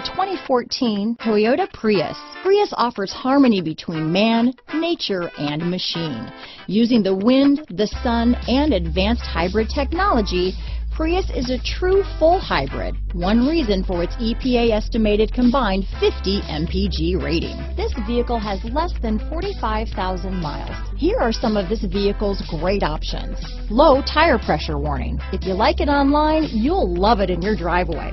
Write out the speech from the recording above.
The 2014 Toyota Prius. Prius offers harmony between man, nature, and machine. Using the wind, the sun, and advanced hybrid technology, Prius is a true full hybrid, one reason for its EPA-estimated combined 50 MPG rating. This vehicle has less than 45,000 miles. Here are some of this vehicle's great options. Low tire pressure warning. If you like it online, you'll love it in your driveway.